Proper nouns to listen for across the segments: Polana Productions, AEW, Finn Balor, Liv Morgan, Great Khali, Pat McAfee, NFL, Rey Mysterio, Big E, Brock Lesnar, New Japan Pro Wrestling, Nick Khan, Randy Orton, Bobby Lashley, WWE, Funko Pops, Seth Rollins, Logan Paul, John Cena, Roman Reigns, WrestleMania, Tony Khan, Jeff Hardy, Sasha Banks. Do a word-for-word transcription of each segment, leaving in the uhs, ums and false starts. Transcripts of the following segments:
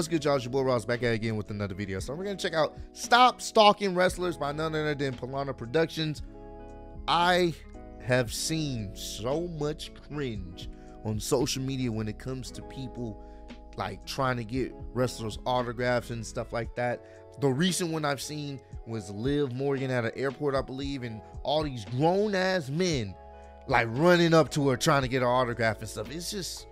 What's good, y'all? It's your boy Ross back at it again with another video. So we're gonna check out Stop Stalking Wrestlers by none other than Polana Productions. I have seen so much cringe on social media when it comes to people like trying to get wrestlers autographs and stuff like that. The recent one I've seen was Liv Morgan at an airport, I believe, and all these grown-ass men like running up to her trying to get her autograph and stuff. It's just,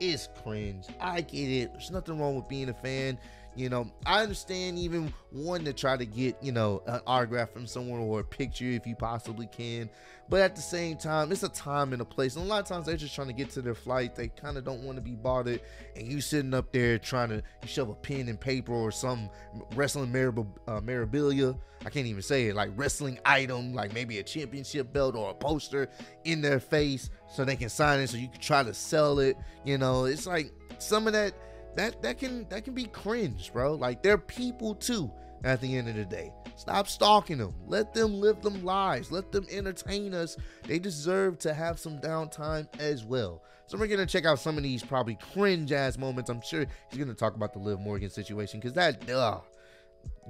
it's cringe. I get it. There's nothing wrong with being a fan. You know, I understand even wanting to try to get, you know, an autograph from someone or a picture if you possibly can. But at the same time, it's a time and a place. And a lot of times they're just trying to get to their flight. They kind of don't want to be bothered. And you sitting up there trying to you shove a pen and paper or some wrestling memorabilia. I can't even say it. Like wrestling item, like maybe a championship belt or a poster in their face so they can sign it so you can try to sell it. You know, it's like some of that. That that can that can be cringe, bro. Like, they're people too at the end of the day. Stop stalking them. Let them live them lives. Let them entertain us. They deserve to have some downtime as well. So we're gonna check out some of these probably cringe ass moments. I'm sure he's gonna talk about the Liv Morgan situation, because that uh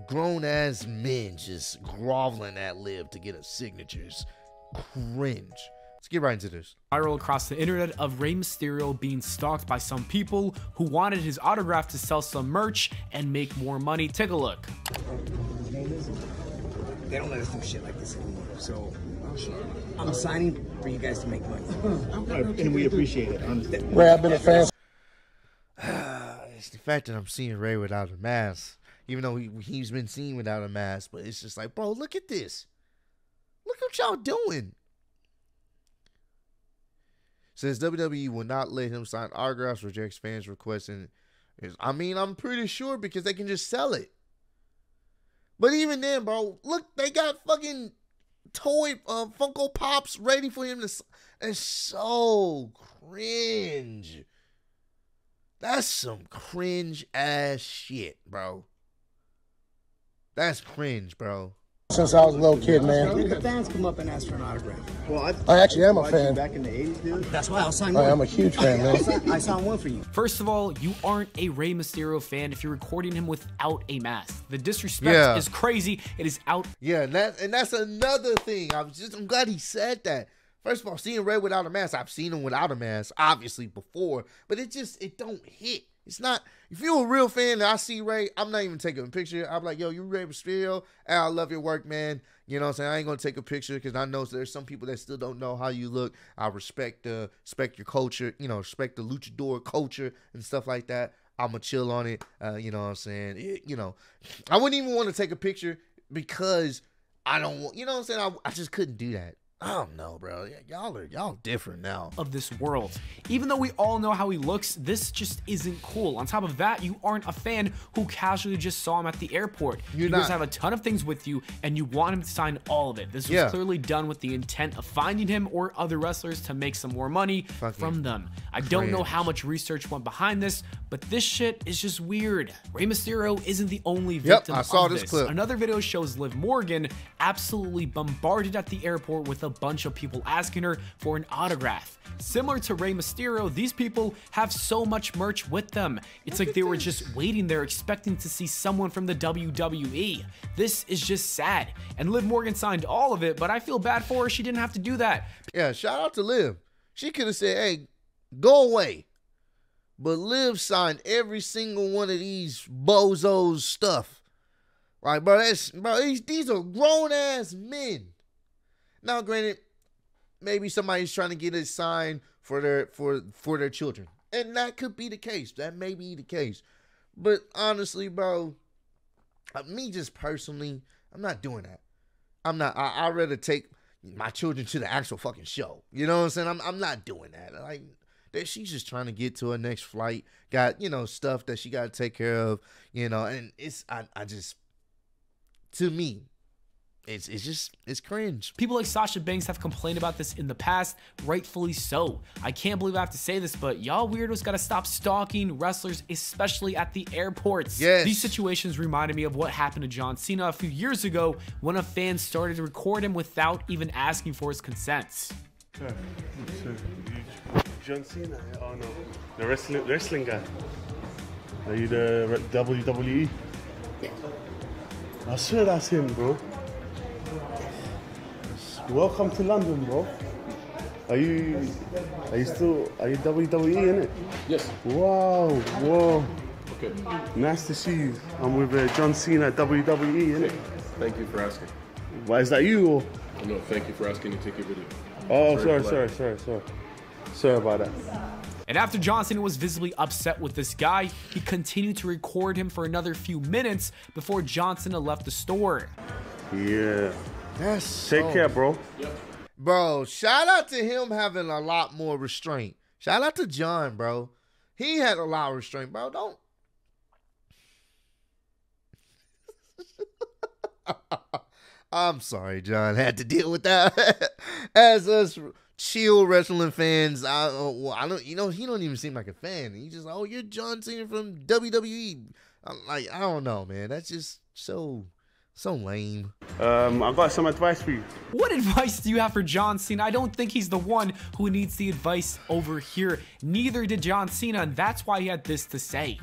grown ass men just groveling at Liv to get her signatures. Cringe. Let's get right into this. Viral across the internet of Rey Mysterio being stalked by some people who wanted his autograph to sell some merch and make more money. Take a look. They don't let us do shit like this anymore, so I'm signing for you guys to make money. And we appreciate it. Rey, I've been a fan. It's the fact that I'm seeing Rey without a mask, even though he, he's been seen without a mask, but it's just like, bro, look at this. Look what y'all doing. Says W W E will not let him sign autographs, rejects fans' requests. And I mean, I'm pretty sure, because they can just sell it. But even then, bro, look, they got fucking toy uh, Funko Pops ready for him to sign. It's so cringe. That's some cringe ass shit, bro. That's cringe, bro. Since I was a little kid, man. The fans come up and ask for an autograph. Well, I, I actually am a fan. Back in the eighties, dude. That's why I'll sign one. I'm a huge fan, man. I signed one for you. First of all, you aren't a Rey Mysterio fan if you're recording him without a mask. The disrespect yeah. is crazy. It is out. Yeah, and, that, and that's another thing. I was just, I'm glad he said that. First of all, seeing Rey without a mask, I've seen him without a mask, obviously, before. But it just, it don't hit. It's not, if you're a real fan and I see Rey, I'm not even taking a picture. I'm like, yo, you Rey Mysterio, and I love your work, man. You know what I'm saying? I ain't going to take a picture, because I know there's some people that still don't know how you look. I respect the, respect your culture, you know, respect the luchador culture and stuff like that. I'm going to chill on it. Uh, you know what I'm saying? It, you know, I wouldn't even want to take a picture, because I don't want, you know what I'm saying? I, I just couldn't do that. I don't know, bro. Y'all are y'all different now. Of this world. Even though we all know how he looks, this just isn't cool. On top of that, you aren't a fan who casually just saw him at the airport. You're you not. guys have a ton of things with you, and you want him to sign all of it. This was yeah. clearly done with the intent of finding him or other wrestlers to make some more money Fucking from them. I cringe. Don't know how much research went behind this, but this shit is just weird. Rey Mysterio isn't the only victim yep, I saw of this. this. Clip. Another video shows Liv Morgan absolutely bombarded at the airport with a bunch of people asking her for an autograph. Similar to Rey Mysterio, these people have so much merch with them. It's like they were just waiting there expecting to see someone from the W W E. This is just sad. And Liv Morgan signed all of it, but I feel bad for her. She didn't have to do that. Yeah, shout out to Liv. She could have said, hey, go away. But Liv signed every single one of these bozos stuff. Like, bro, that's, bro these, these are grown-ass men. Now, granted, maybe somebody's trying to get a sign for their for for their children, and that could be the case. That may be the case, but honestly, bro, me just personally, I'm not doing that. I'm not. I, I'd rather take my children to the actual fucking show. You know what I'm saying? I'm I'm not doing that. Like, that she's just trying to get to her next flight. Got you know stuff that she got to take care of. You know, and it's I I just to me. It's, it's just, it's cringe. People like Sasha Banks have complained about this in the past, rightfully so. I can't believe I have to say this, but y'all weirdos gotta stop stalking wrestlers, especially at the airports. Yes. These situations reminded me of what happened to John Cena a few years ago when a fan started to record him without even asking for his consent. Sure. Sure. John Cena, oh no, the wrestling, wrestling guy. Are you the W W E? Yeah. I swear that's him, bro. Welcome to London, bro. Are you, are you still, are you W W E innit? Yes. Wow, wow. Okay. Nice to see you. I'm with uh, John Cena at W W E innit? Thank you for asking. Why is that you? Or? Oh, no, thank you for asking to take your video. Oh, sorry, sorry, sorry, sorry, sorry. Sorry about that. And after John Cena was visibly upset with this guy, he continued to record him for another few minutes before John Cena left the store. Yeah. That's Take so... care, bro. Yep. Bro, shout out to him having a lot more restraint. Shout out to John, bro. He had a lot of restraint, bro. Don't. I'm sorry, John had to deal with that. As us chill wrestling fans, I, well, I don't, you know, he don't even seem like a fan. He just, oh, you're John Cena from W W E. I'm like, I don't know, man. That's just so, so lame. Um, I've got some advice for you. What advice do you have for John Cena? I don't think he's the one who needs the advice over here. Neither did John Cena, and that's why he had this to say.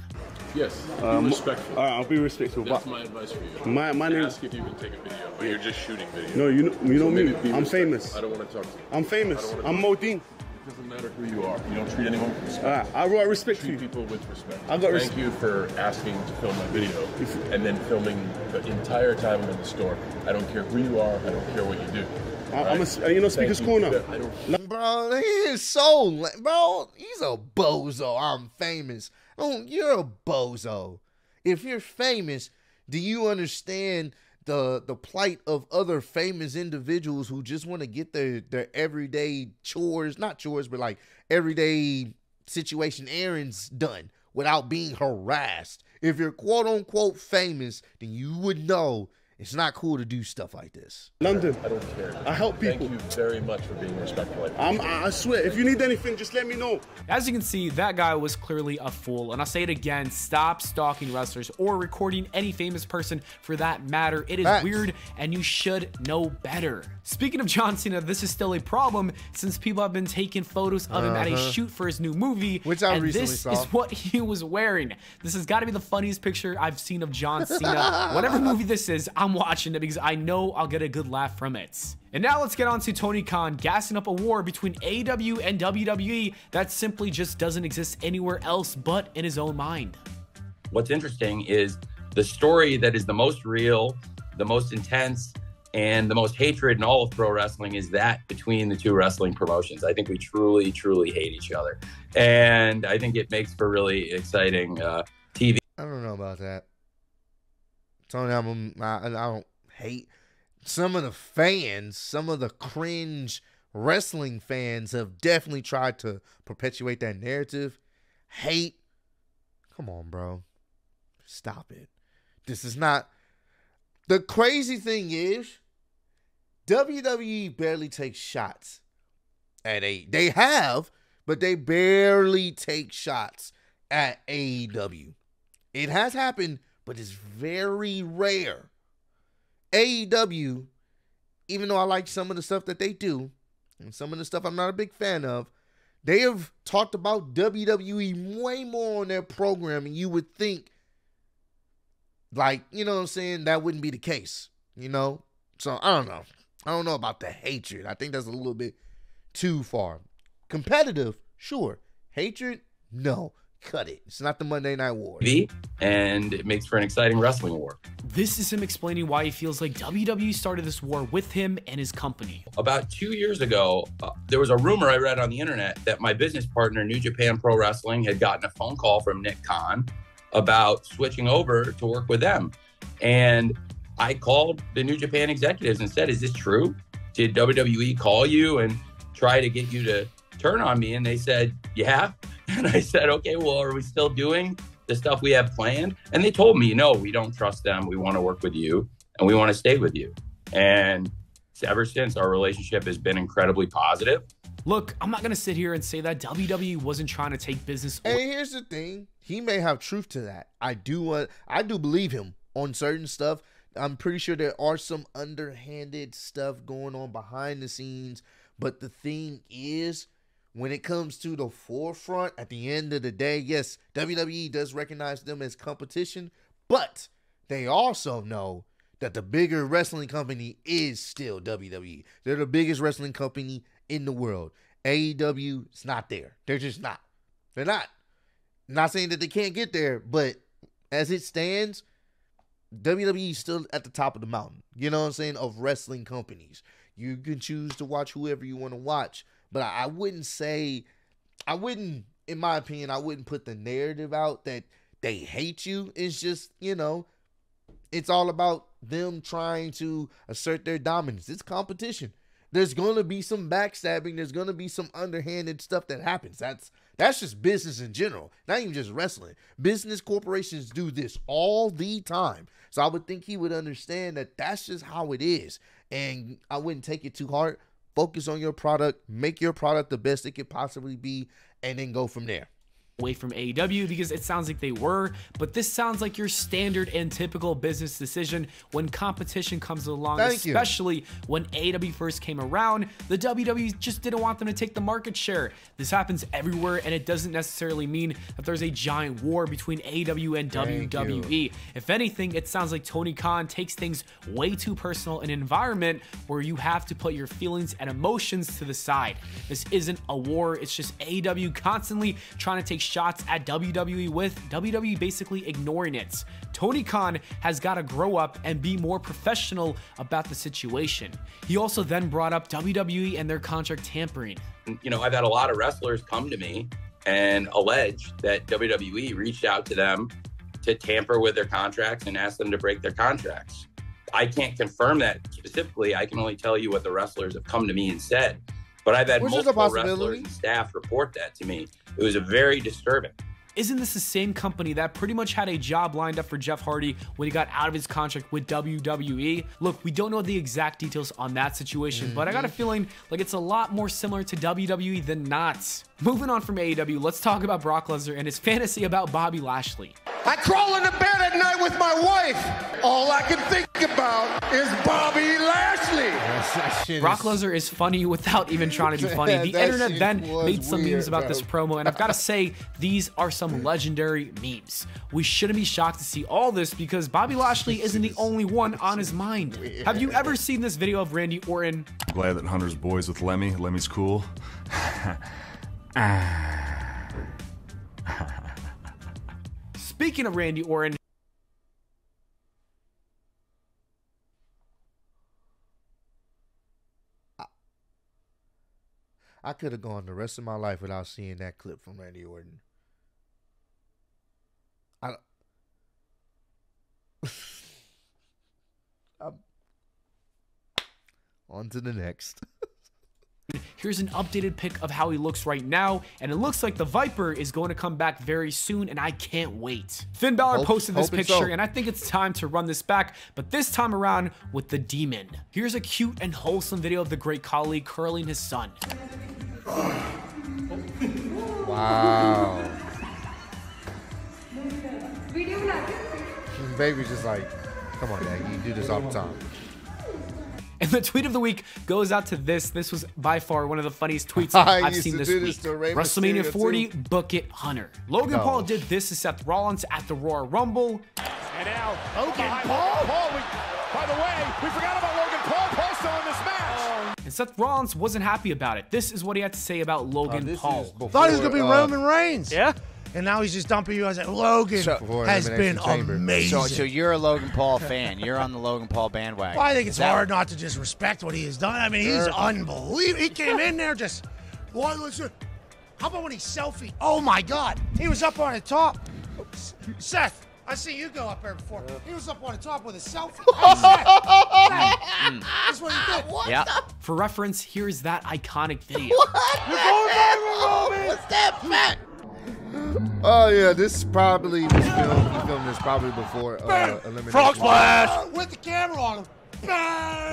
Yes, um, be respectful. All right, I'll be respectful. That's my advice for you. My, my name. Ask if you can take a video, but yeah. You're just shooting video. No, you know, you so know me. I'm famous. I don't want to talk to you. I'm famous. I'm Mo Dean. It doesn't matter who you are. You don't treat anyone with respect. All right, I got respect treat you. people with respect. I got respect. Thank you for asking to film my video and then filming the entire time I'm in the store. I don't care who you are. I don't care what you do. I, right? I'm a, you know, speaker's Thank corner. You. I don't... Bro, he is so, bro, he's a bozo. I'm famous. Oh, you're a bozo. If you're famous, do you understand the the plight of other famous individuals who just want to get their, their everyday chores, not chores, but like everyday situation errands done without being harassed? If you're quote unquote famous, then you would know it's not cool to do stuff like this. London, I don't care. I help people. Thank you very much for being respectful. I'm, I swear, if you need anything, just let me know. As you can see, that guy was clearly a fool. And I'll say it again, stop stalking wrestlers or recording any famous person for that matter. It is That's... weird and you should know better. Speaking of John Cena, this is still a problem since people have been taking photos of him uh-huh. at a shoot for his new movie. Which I and recently this saw. This is what he was wearing. This has got to be the funniest picture I've seen of John Cena. Whatever movie this is, I'm watching it because I know I'll get a good laugh from it. And now let's get on to Tony Khan gassing up a war between A E W and W W E that simply just doesn't exist anywhere else but in his own mind. What's interesting is the story that is the most real, the most intense, and the most hatred in all of pro wrestling is that between the two wrestling promotions. I think we truly, truly hate each other. And I think it makes for really exciting uh, T V. I don't know about that. Tony, I'm, I, I don't hate some of the fans. Some of the cringe wrestling fans have definitely tried to perpetuate that narrative. Hate. Come on, bro. Stop it. This is not. The crazy thing is, W W E barely takes shots at A E W. They have, but they barely take shots at A E W. It has happened, but it's very rare. A E W, even though I like some of the stuff that they do, and some of the stuff I'm not a big fan of, they have talked about W W E way more on their program, and you would think, like, you know what I'm saying, that wouldn't be the case, you know? So, I don't know. I don't know about the hatred. I think that's a little bit too far. Competitive, sure. Hatred, no. Cut it. It's not the Monday Night War. And it makes for an exciting wrestling war. This is him explaining why he feels like W W E started this war with him and his company. About two years ago, uh, there was a rumor I read on the internet that my business partner, New Japan Pro Wrestling, had gotten a phone call from Nick Khan about switching over to work with them. And I called the New Japan executives and said, is this true? Did W W E call you and try to get you to turn on me? And they said, yeah. And I said, okay, well, are we still doing the stuff we have planned? And they told me, no, we don't trust them. We want to work with you and we want to stay with you. And ever since, our relationship has been incredibly positive. Look, I'm not going to sit here and say that W W E wasn't trying to take business. And here's the thing. He may have truth to that. I do, uh, I do believe him on certain stuff. I'm pretty sure there are some underhanded stuff going on behind the scenes. But the thing is, when it comes to the forefront, at the end of the day, yes, W W E does recognize them as competition, but they also know that the bigger wrestling company is still W W E. They're the biggest wrestling company in the world. A E W is not there. They're just not. They're not. I'm not saying that they can't get there, but as it stands, W W E is still at the top of the mountain. You know what I'm saying? Of wrestling companies. You can choose to watch whoever you want to watch. But I wouldn't say, I wouldn't, in my opinion, I wouldn't put the narrative out that they hate you. It's just, you know, it's all about them trying to assert their dominance. It's competition. There's going to be some backstabbing. There's going to be some underhanded stuff that happens. That's that's just business in general, not even just wrestling. Business corporations do this all the time. So I would think he would understand that that's just how it is. And I wouldn't take it too hard. Focus on your product, make your product the best it could possibly be, and then go from there. Away from A E W, because it sounds like they were, but this sounds like your standard and typical business decision when competition comes along. Thank especially you. When A E W first came around, the W W E just didn't want them to take the market share. This happens everywhere, and it doesn't necessarily mean that there's a giant war between A E W and Thank W W E. You. If anything, it sounds like Tony Khan takes things way too personal in an environment where you have to put your feelings and emotions to the side. This isn't a war, it's just A E W constantly trying to take shots at W W E, with W W E basically ignoring it. Tony Khan has got to grow up and be more professional about the situation. He also then brought up W W E and their contract tampering. You know, I've had a lot of wrestlers come to me and allege that W W E reached out to them to tamper with their contracts and ask them to break their contracts. I can't confirm that specifically. I can only tell you what the wrestlers have come to me and said. But I've had Which multiple wrestlers and staff report that to me. It was a very disturbing. Isn't this the same company that pretty much had a job lined up for Jeff Hardy when he got out of his contract with W W E? Look, we don't know the exact details on that situation, mm-hmm. but I got a feeling like it's a lot more similar to W W E than not. Moving on from A E W, let's talk about Brock Lesnar and his fantasy about Bobby Lashley. I crawl into bed at night with my wife. All I can think about is Bobby Lashley. Yes, is... Brock Lesnar is funny without even trying to be funny. The internet then made some weird, memes about bro. this promo, and I've got to say, these are some legendary memes. We shouldn't be shocked to see all this because Bobby Lashley isn't the only one on his mind. Weird. Have you ever seen this video of Randy Orton? I'm glad that Hunter's boys with Lemmy. Lemmy's cool. Speaking of Randy Orton, I, I could have gone the rest of my life without seeing that clip from Randy Orton. I, I'm, on to the next. Here's an updated pic of how he looks right now, and it looks like the Viper is going to come back very soon, and I can't wait. Finn Balor hope, posted this picture, so. and I think it's time to run this back, but this time around with the demon. Here's a cute and wholesome video of the Great Khali curling his son. Wow. And baby's just like, come on, Dad, you do this all the time. And the tweet of the week goes out to this. This was by far one of the funniest tweets I I've seen this week. This WrestleMania forty, too. Book it, Hunter. Logan no. Paul did this to Seth Rollins at the Royal Rumble. And now, Logan Paul. Paul we, by the way, we forgot about Logan Paul. Paul's still in this match. And Seth Rollins wasn't happy about it. This is what he had to say about Logan uh, Paul. Before, thought he was going to be uh, Roman Reigns. Yeah. And now he's just dumping you. I was like, Logan so, has been chamber. amazing. So, so you're a Logan Paul fan. You're on the Logan Paul bandwagon. Well, I think it's that... hard not to just respect what he has done. I mean, sure. he's unbelievable. He came in there just, well, listen, how about when he selfie? Oh, my God. He was up on the top. Oops. Seth, I see you go up there before. He was up on the top with a selfie. Seth, that's what he did. What yep. the... For reference, here's that iconic video. What? You're going viral, Roman. What's that, Matt? Oh yeah, this is probably this film. He filmed this probably before uh, elimination. Frog splash with the camera on him.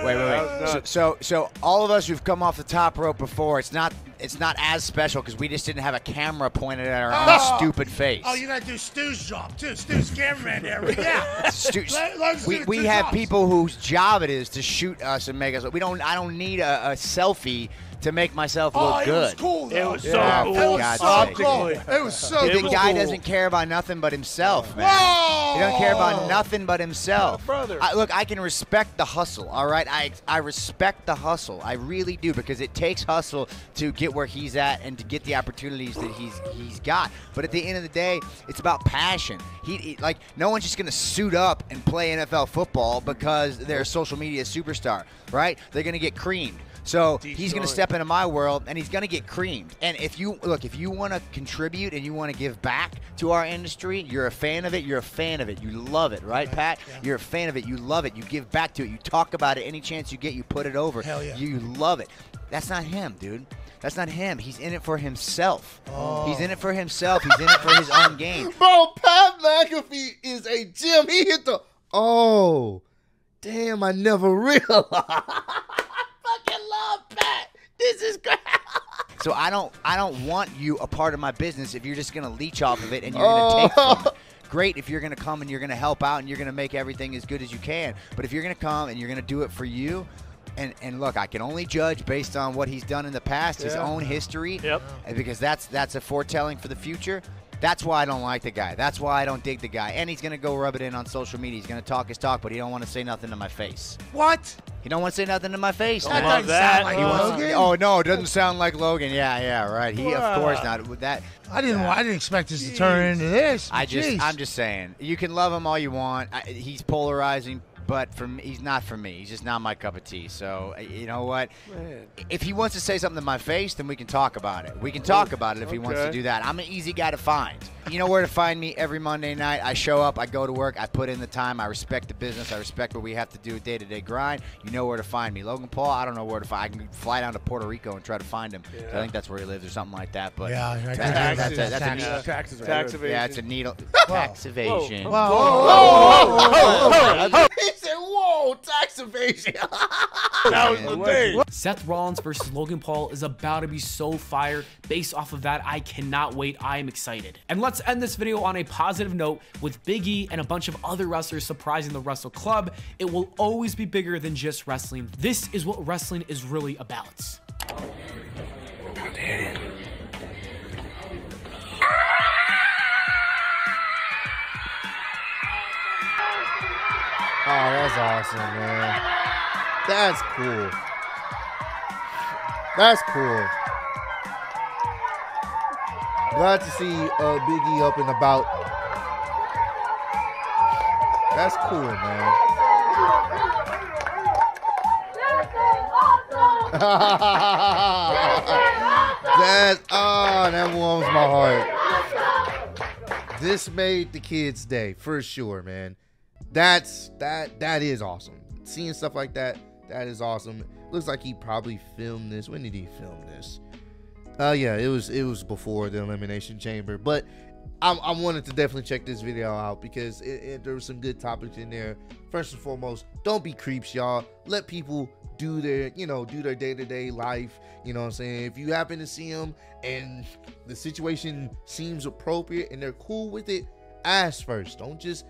Wait, wait, wait. So, so, so all of us who've come off the top rope before, it's not, it's not as special because we just didn't have a camera pointed at our oh. own stupid face. Oh, you gotta do Stu's job too. Stu's cameraman there. Yeah. Stu, let, let we we have jobs. people whose job it is to shoot us and make us. We don't. I don't need a, a selfie to make myself look oh, it good. Was cool, it was yeah, so cool. It was so cool. It was so cool. The guy cool. doesn't care about nothing but himself, man. Whoa! He doesn't care about nothing but himself. Oh, brother. I, look, I can respect the hustle, all right? I, I respect the hustle. I really do, because it takes hustle to get where he's at and to get the opportunities that he's he's got. But at the end of the day, it's about passion. He, he like, no one's just going to suit up and play N F L football because they're a social media superstar, right? They're going to get creamed. So Detroit. He's going to step into my world, and he's going to get creamed. And if you look, if you want to contribute and you want to give back to our industry, you're a fan of it. You're a fan of it. You love it, right, right. Pat? Yeah. You're a fan of it. You love it. You give back to it. You talk about it any chance you get. You put it over. Hell yeah. You love it. That's not him, dude. That's not him. He's in it for himself. Oh. He's in it for himself. He's in it for his own game. Bro, Pat McAfee is a gem. He hit the oh, damn! I never realized. This is great. So I don't, I don't want you a part of my business if you're just going to leech off of it and you're oh. going to take from it. Great if you're going to come and you're going to help out and you're going to make everything as good as you can. But if you're going to come and you're going to do it for you, and, and look, I can only judge based on what he's done in the past, yeah. his own history, yep. because that's that's a foretelling for the future. That's why I don't like the guy. That's why I don't dig the guy. And he's going to go rub it in on social media. He's going to talk his talk, but he don't want to say nothing to my face. What? He don't want to say nothing to my face. That doesn't that. sound like uh, Logan. Oh, no, it doesn't sound like Logan. Yeah, yeah, right. He, wow. of course not. That. I didn't yeah. I didn't expect this Jeez. to turn into this. I just, I'm just saying, you can love him all you want. I, he's polarizing. But for me, he's not for me. He's just not my cup of tea. So, you know what? Man. If he wants to say something to my face, then we can talk about it. We can talk about it if okay. he wants to do that. I'm an easy guy to find. You know where to find me every Monday night. I show up. I go to work. I put in the time. I respect the business. I respect what we have to do day-to-day grind. You know where to find me. Logan Paul, I don't know where to find. I can fly down to Puerto Rico and try to find him. Yeah. So I think that's where he lives or something like that. But yeah, right. tax, taxes, that's, that's tax, a needle. Taxes, right? Tax evasion. Yeah, it's a needle. Tax evasion. Whoa. Whoa. Whoa. Whoa. Whoa. Whoa. Whoa. Whoa. He said, whoa, tax evasion. That was the thing. Seth Rollins versus Logan Paul is about to be so fire. Based off of that, I cannot wait. I am excited. And let's end this video on a positive note with Big E and a bunch of other wrestlers surprising the Wrestle Club. It will always be bigger than just wrestling. This is what wrestling is really about. We're about to hit it. Oh, that's awesome, man. That's cool. That's cool. Glad to see uh, Big E up and about. That's cool, man. That's oh, that warms my heart. This made the kids' day for sure, man. That's that that is awesome. Seeing stuff like that, that is awesome. Looks like he probably filmed this. When did he film this? Uh yeah, it was it was before the Elimination Chamber. But I, I wanted to definitely check this video out because it, it, there were some good topics in there. First and foremost, don't be creeps, y'all. Let people do their, you know, do their day-to-day life. You know what I'm saying? If you happen to see them and the situation seems appropriate and they're cool with it, ask first. Don't just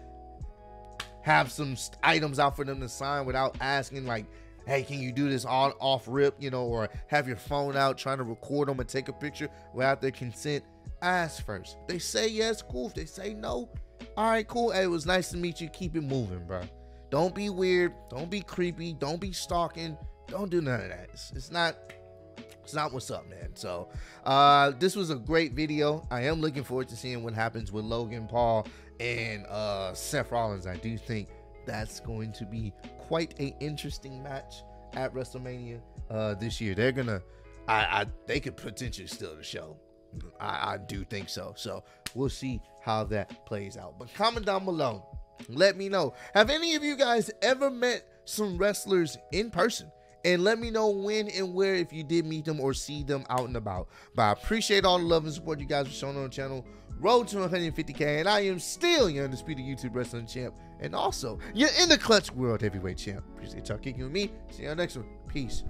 have some items out for them to sign without asking, like, hey, can you do this on off rip, you know, or have your phone out trying to record them and take a picture without their consent. Ask first. They say yes, cool. If they say no, all right, cool. Hey, it was nice to meet you. Keep it moving, bro. Don't be weird. Don't be creepy. Don't be stalking. Don't do none of that. It's, it's not... It's not what's up, man. So uh this was a great video. I am looking forward to seeing what happens with Logan Paul and uh Seth Rollins. I do think that's going to be quite an interesting match at WrestleMania uh this year. They're gonna I, I they could potentially steal the show. I, I do think so. So we'll see how that plays out. But comment down below. Let me know. Have any of you guys ever met some wrestlers in person? And let me know when and where if you did meet them or see them out and about. But I appreciate all the love and support you guys are showing on the channel. Road to one hundred fifty K, and I am still your undisputed YouTube wrestling champ. And also, you're in the clutch world heavyweight champ. Appreciate y'all kicking with me. See y'all next one. Peace.